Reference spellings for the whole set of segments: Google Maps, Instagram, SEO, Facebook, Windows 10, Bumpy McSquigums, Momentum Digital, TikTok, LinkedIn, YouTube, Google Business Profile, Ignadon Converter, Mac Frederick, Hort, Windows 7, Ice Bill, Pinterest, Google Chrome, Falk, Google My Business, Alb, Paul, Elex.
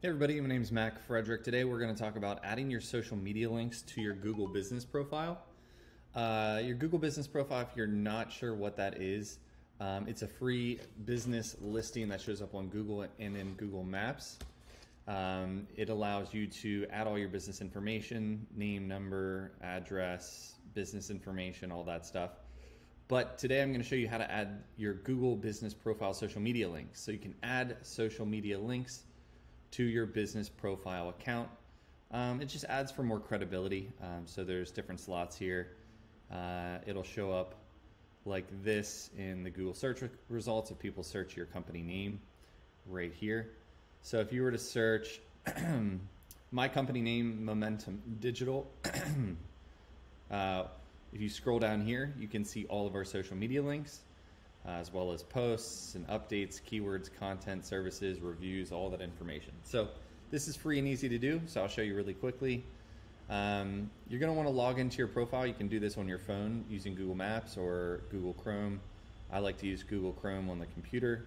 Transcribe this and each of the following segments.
Hey everybody, my name is Mac Frederick. Today we're going to talk about adding your social media links to your Google Business Profile. Your Google Business Profile, if you're not sure what that is, it's a free business listing that shows up on Google and in Google Maps. It allows you to add all your business information, name, number, address, business information, all that stuff. But today I'm going to show you how to add your Google Business Profile social media links. So you can add social media links to your business profile account. It just adds for more credibility. So there's different slots here. It'll show up like this in the Google search results if people search your company name right here. So if you were to search my company name, Momentum Digital, if you scroll down here, you can see all of our social media links, as well as posts and updates, keywords, content, services, reviews, all that information. So this is free and easy to do, so I'll show you really quickly. You're going to want to log into your profile. You can do this on your phone using Google Maps or Google Chrome. I like to use Google Chrome on the computer.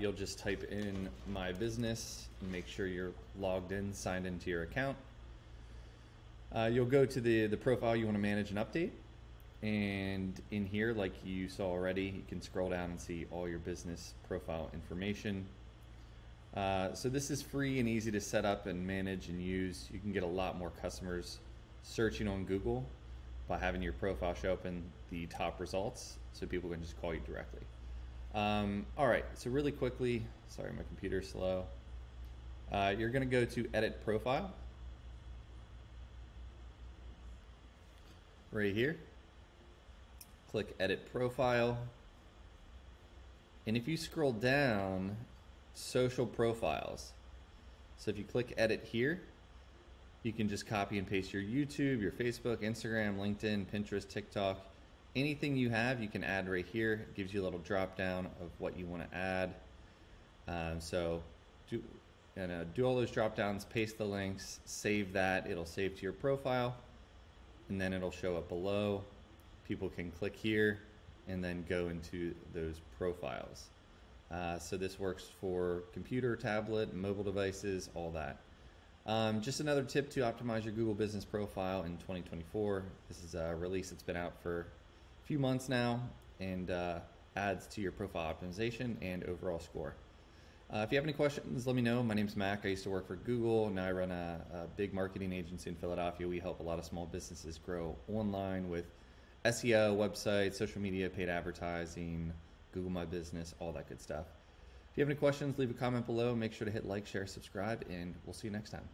You'll just type in my business and make sure you're logged in, signed into your account. You'll go to the profile you want to manage and update. And in here, like you saw already, you can scroll down and see all your business profile information. So this is free and easy to set up and manage and use. You can get a lot more customers searching on Google by having your profile show up in the top results, so people can just call you directly. All right, so really quickly, sorry, my computer's slow. You're gonna go to Edit Profile right here. Click Edit Profile, and if you scroll down, social profiles. So if you click Edit here, you can just copy and paste your YouTube, your Facebook, Instagram, LinkedIn, Pinterest, TikTok, anything you have you can add right here. It gives you a little drop down of what you want to add. So do all those drop downs, paste the links, save that. It'll save to your profile, and then it'll show up below. People can click here and then go into those profiles. So this works for computer, tablet, mobile devices, all that. Just another tip to optimize your Google Business Profile in 2024. This is a release that's been out for a few months now and adds to your profile optimization and overall score. If you have any questions, let me know. My name's Mac. I used to work for Google. Now I run a big marketing agency in Philadelphia. We help a lot of small businesses grow online with SEO, website, social media, paid advertising, Google My Business, all that good stuff. If you have any questions, leave a comment below. Make sure to hit like, share, subscribe, and we'll see you next time.